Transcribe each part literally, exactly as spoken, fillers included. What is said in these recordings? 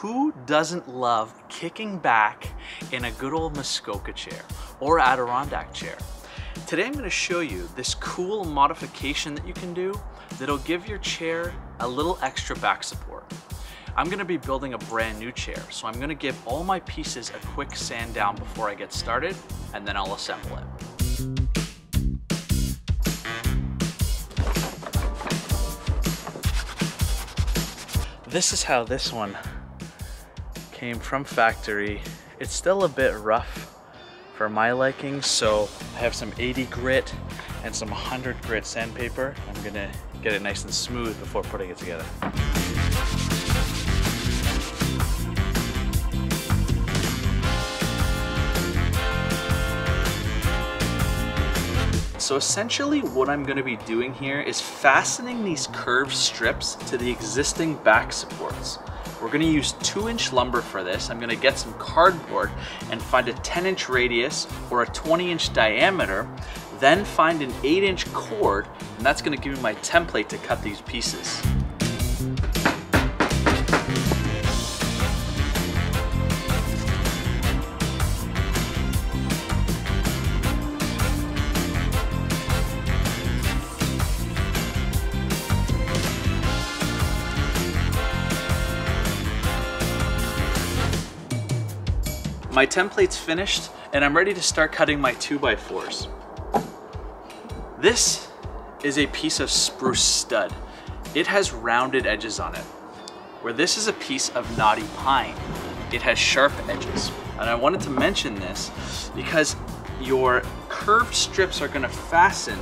Who doesn't love kicking back in a good old Muskoka chair or Adirondack chair? Today I'm going to show you this cool modification that you can do that'll give your chair a little extra back support. I'm going to be building a brand new chair, so I'm going to give all my pieces a quick sand down before I get started, and then I'll assemble it. This is how this one came from factory. It's still a bit rough for my liking, so I have some eighty grit and some one hundred grit sandpaper. I'm gonna get it nice and smooth before putting it together. So essentially what I'm going to be doing here is fastening these curved strips to the existing back supports. We're going to use two inch lumber for this. I'm going to get some cardboard and find a ten inch radius or a twenty inch diameter, then find an eight inch cord, and that's going to give me my template to cut these pieces. My template's finished, and I'm ready to start cutting my two by fours. This is a piece of spruce stud. It has rounded edges on it, where this is a piece of knotty pine. It has sharp edges. And I wanted to mention this because your curved strips are going to fasten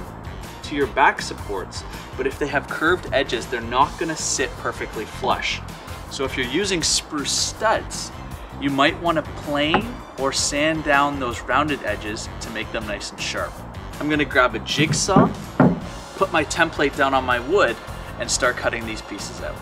to your back supports, but if they have curved edges, they're not going to sit perfectly flush. So if you're using spruce studs, you might want to plane or sand down those rounded edges to make them nice and sharp. I'm going to grab a jigsaw, put my template down on my wood, and start cutting these pieces out.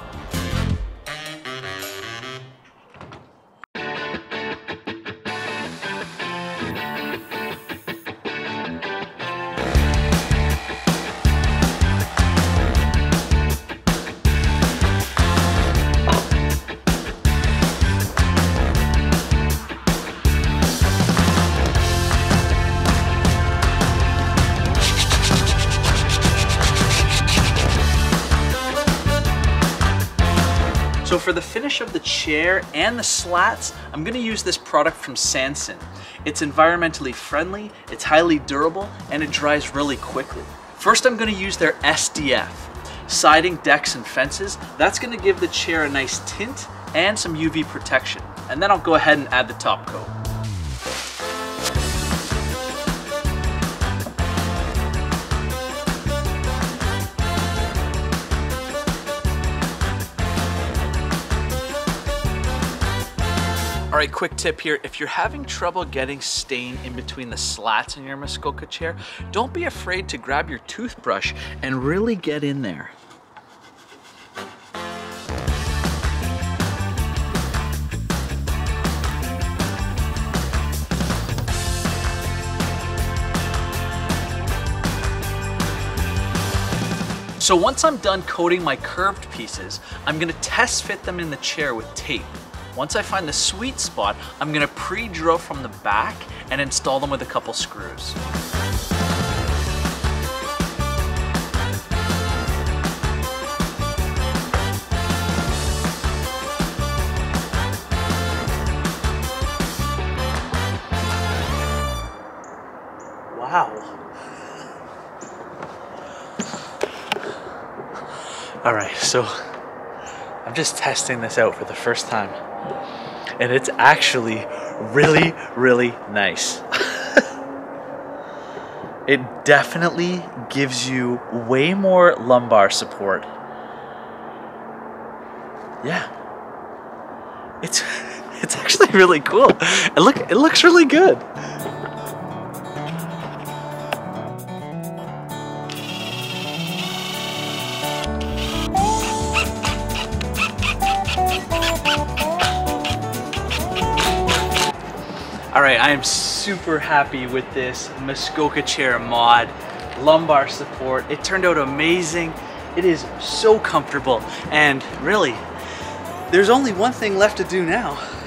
So for the finish of the chair and the slats, I'm going to use this product from Sansin. It's environmentally friendly, it's highly durable, and it dries really quickly. First I'm going to use their S D F, siding, decks, and fences. That's going to give the chair a nice tint and some U V protection. And then I'll go ahead and add the top coat. All right, quick tip here. If you're having trouble getting stain in between the slats in your Muskoka chair, don't be afraid to grab your toothbrush and really get in there. So once I'm done coating my curved pieces, I'm gonna test fit them in the chair with tape. Once I find the sweet spot, I'm gonna pre-drill from the back and install them with a couple screws. Wow. All right, so I'm just testing this out for the first time. And it's actually really, really nice. It definitely gives you way more lumbar support. Yeah. It's it's actually really cool. It look it looks really good. All right, I am super happy with this Muskoka chair mod, lumbar support. It turned out amazing. It is so comfortable, and really, There's only one thing left to do now.